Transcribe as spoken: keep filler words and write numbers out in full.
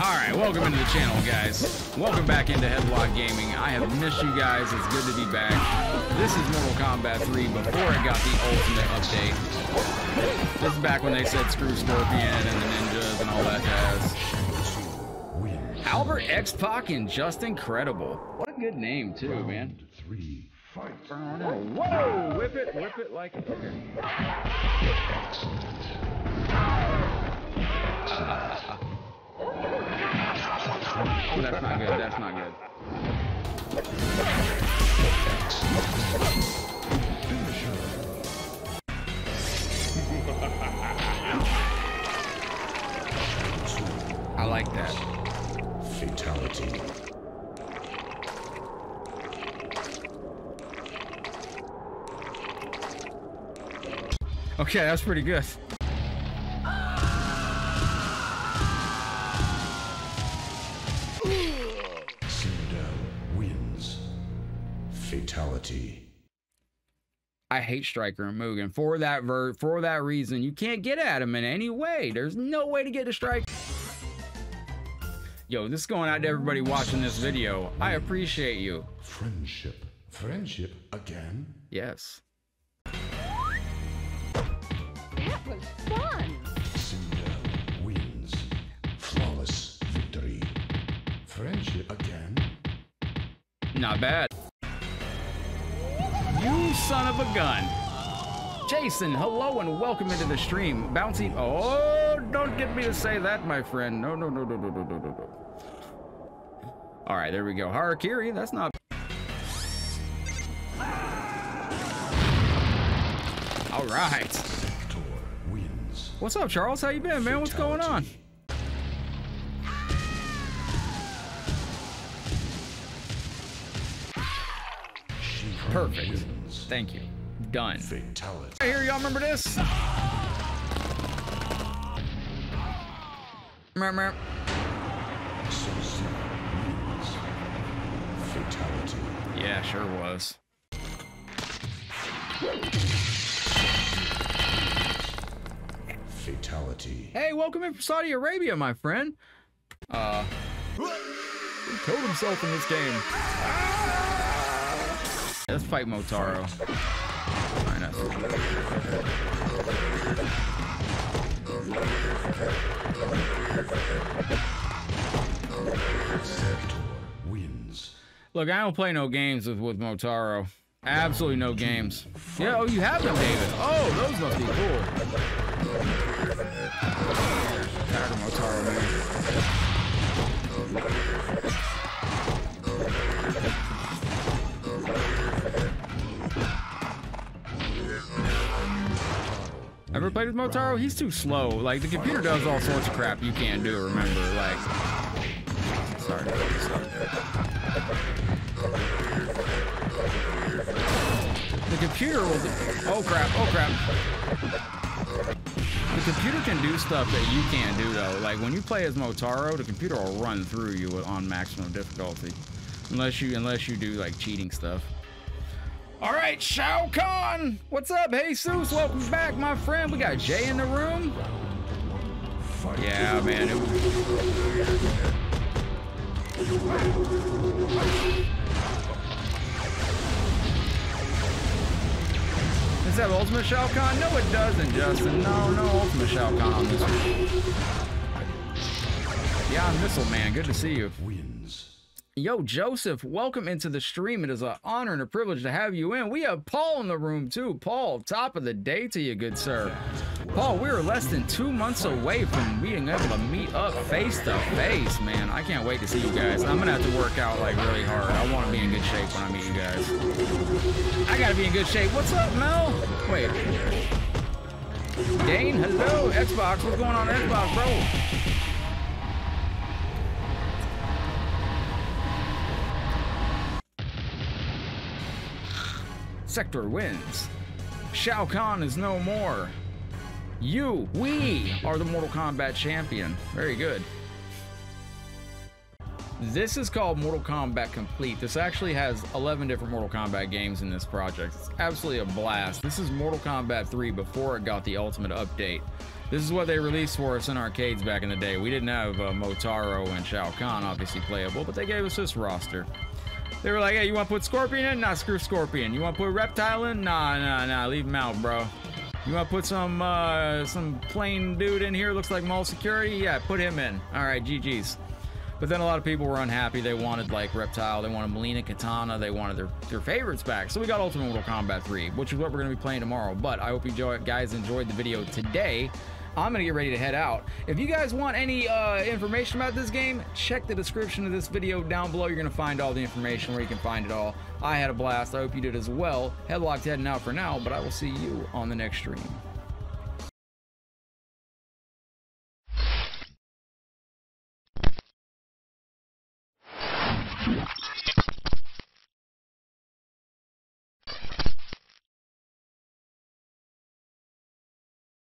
Alright, welcome into the channel, guys. Welcome back into Headlock Gaming. I have missed you guys. It's good to be back. This is Mortal Kombat three before it got the Ultimate update. This is back when they said screw Scorpion and the ninjas and all that jazz. Albert X-Pac and Just Incredible. What a good name, too, man. Three, fight. Whoa! Whip it, whip it like a hooker. Oh, that's not good, that's not good. I like that. Fatality. Okay, that's pretty good. I hate Striker and MUGEN for that ver for that reason. You can't get at him in any way. There's no way to get to Striker. Yo, this is going out to everybody watching this video. I appreciate you. Friendship, friendship again. Yes. That was fun. Cinder wins. Flawless victory. Friendship again. Not bad. You son of a gun. Jason, hello and welcome into the stream. Bouncy, oh, don't get me to say that, my friend. No, no, no, no, no, no, no, no. All right, there we go. Harakiri, that's not. All right. What's up, Charles? How you been, man? What's going on? Perfect. Thank you. Done. Fatality. Right here, y'all remember this? Remember. Fatality. Yeah, sure was. Fatality. Hey, welcome in from Saudi Arabia, my friend. Uh, he killed himself in this game. Ah! Let's fight Motaro. Fine, wins. Look, I don't play no games with, with Motaro. Absolutely no games. Yeah, oh, you have them, David. Oh, those must be cool. Tired of Motaro, man. Ever played with Motaro? He's too slow. Like, the computer does all sorts of crap you can't do, remember? Like, sorry. The computer will do, oh crap, oh crap. The computer can do stuff that you can't do, though. Like, when you play as Motaro, the computer will run through you on maximum difficulty. Unless you, unless you do, like, cheating stuff. All right, Shao Kahn! What's up, Jesus? Welcome back, my friend. We got Jay in the room. Yeah, man. It Does that Ultimate Shao Kahn? No, it doesn't, Justin. No, no Ultimate Shao Kahn on this one. Yeah, I'm Missile Man. Good to see you. Yo, Joseph, welcome into the stream. It is an honor and a privilege to have you in. We have Paul in the room, too. Paul, top of the day to you, good sir. Paul, we are less than two months away from being able to meet up face to face, man. I can't wait to see you guys. I'm going to have to work out, like, really hard. I want to be in good shape when I meet you guys. I got to be in good shape. What's up, Mel? Wait. Dane, hello. Xbox, what's going on, Xbox, bro? Sector wins. Shao Kahn is no more. You, we are the Mortal Kombat champion. Very good. This is called Mortal Kombat Complete. This actually has eleven different Mortal Kombat games in this project. It's absolutely a blast. This is Mortal Kombat three before it got the Ultimate update. This is what they released for us in arcades back in the day. We didn't have uh, Motaro and Shao Kahn obviously playable, but they gave us this roster. They were like, hey, you want to put Scorpion in? Nah, screw Scorpion. You want to put Reptile in? Nah, nah, nah, leave him out, bro. You want to put some uh, some plain dude in here, looks like mall security? Yeah, put him in. All right, G G's. But then a lot of people were unhappy. They wanted, like, Reptile. They wanted Melina Katana. They wanted their, their favorites back. So we got Ultimate Mortal Kombat three, which is what we're going to be playing tomorrow. But I hope you guys enjoyed the video today. I'm going to get ready to head out. If you guys want any uh, information about this game, check the description of this video down below. You're going to find all the information where you can find it all. I had a blast. I hope you did as well. Headlock's heading out for now, but I will see you on the next stream.